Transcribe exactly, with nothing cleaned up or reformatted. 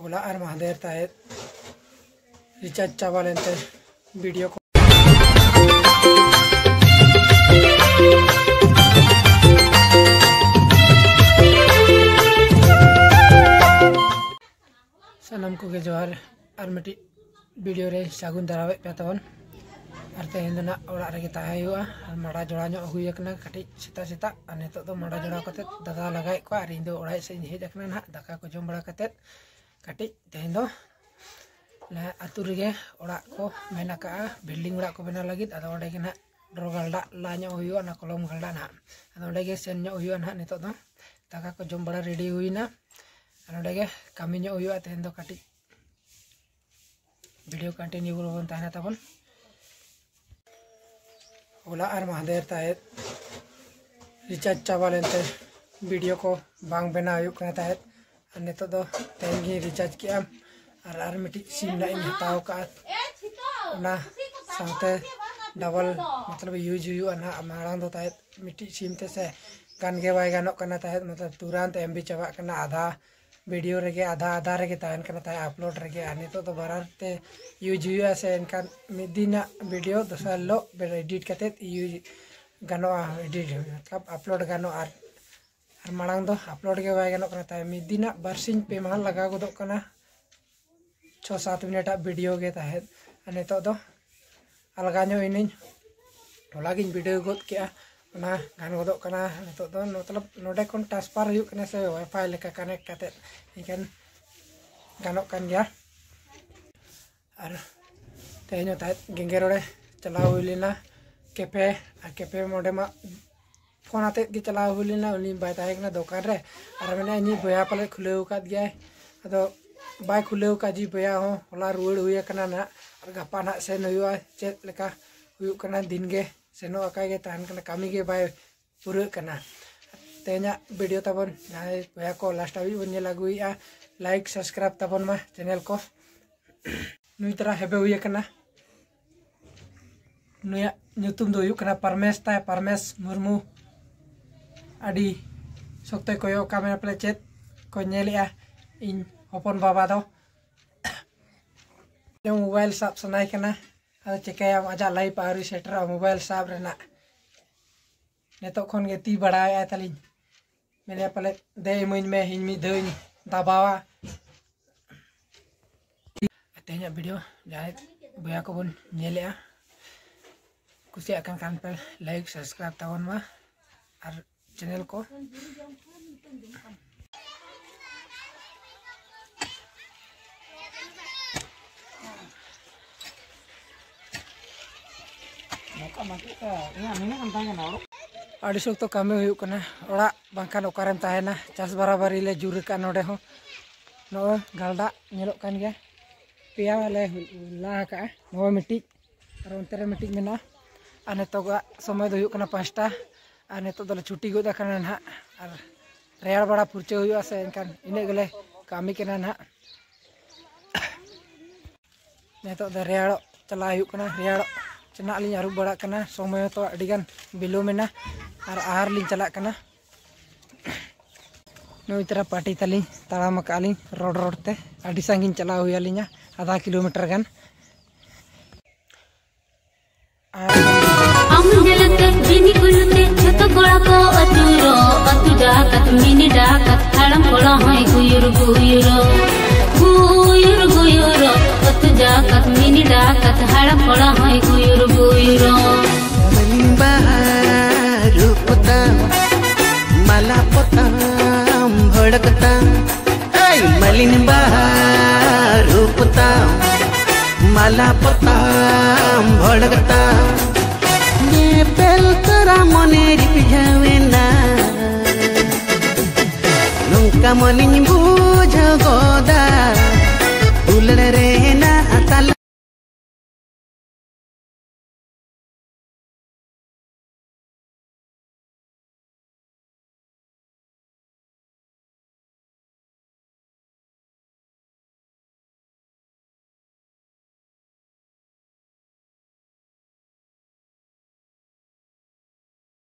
होला आर महादेरता है रिचार्ज चावल वीडियो को सनम को के जोहार आर मिटी वीडियो रे सागुन दारावे पेतावन arte hindana orak rege tahe hua mara jora nyok huyakna kati sita sita ane to to mara jora kate dada lagai ko ari indo orai se nyi dakna na daka ko jom bara kate kati tendo la atur ge orak ko menaka building orak ko bena lagit ada ode ge na drogal da la nyok huyu ana kolom galda na ada ode ge sen nyok huyu ana nito to daka ko jom bara ready huina ana ode ge kami nyok huyu tendo kati video continue bolon tahna tabon होला आर महादेर तायत recharge चावल एंते video को बांग बेना आयु कना तायत अने तो दो तेंगी रिचार्ज किया आर आर मिटी सिम लाइन हटाओ का ना साथे डबल मतलब यूज यू अना अमारांग दो तायत मिटी सिम ते से गान के वाई गानो कना तायत मतलब तुरंत एमबी चावा कना आधा वीडियो रेगे आधा आधा रेगे तायन कना ताय अपलोड रेगे अने तो तो बराते यूज ऐसे इनका मिदिना वीडियो दूसरा लो बेर एडिट करते यूज गानो एडिट मतलब अपलोड गानो आर आर मांग दो अपलोड के बाय गानो करता है मिदिना बरसिंग पे मान लगा को दो करना छः सात मिनट वीडियो के तहत अने तो दो अलगान्यो इन्हीं थोलागिन वीडियो को क्या ना गानो दो करना तो दो मतलब नोडे कौन ट्रांसफर यू करने से वाईफाई लेकर कनेक्ट करते इकन गानो करन गया आर तेहनो तात गेंगे रोडे चला हुलिना केपे आर केपे मोडे मा फोन आते के चला हुलिना उनी बताए ना दुकान रे आर मैंने इनी भया पले खुले उकात गया तो बाय खुले उका जी भया हो होला रोड हुया कना ना आर गपा ना सेन हुया चेत लेका हुयु कना दिन गे सेनो अका गे तान कना कामी गे बाय पुरे कना तेहना वीडियो तबन जाय भया को लास्ट अभी बन्ने लागुई आ लाइक सब्सक्राइब तबन मा चैनल को Nui tera hebe uye kena nuya nyutum doyu kena Parmes ta Parmes Murmu adi sokte koyo kamera plecet konyeli a in hopon baba to yang mobile sab senai kena ada cekayam aja lai paru setra mobile sab rena netok kon geti badaya taling mele palet de imuin me hinmi doin dabawa tehnya video jahit baya ko bun nyelea kusi akan kanpel like subscribe tawan ma ar channel ko adi sok to kami huyuk kana orak bangkan okarem tahena cas barabari le jurekan node ho no galda nyelok kan gya पिया वाले लाह का नवा मिट्टी और उनतेरे मिट्टी में ना आने तो का समय दो युकना पास्ता आने तो दल छुट्टी को दखना ना और रेयर बड़ा पुरचे हुई आसे इनका इन्हें गले कामी के ना ना ने तो दल रेयर चला युकना रेयर चना लिंग आरु बड़ा कना समय तो अड़िगन बिलो में ना और आर लिंग चला कना नो इतरा पार्टी तली ताराम काली रोड रोड ते अड़ी संगीन चला हुआ लिंगा आधा किलोमीटर गन malin baharu putam mala putam bhadagta ye pel tera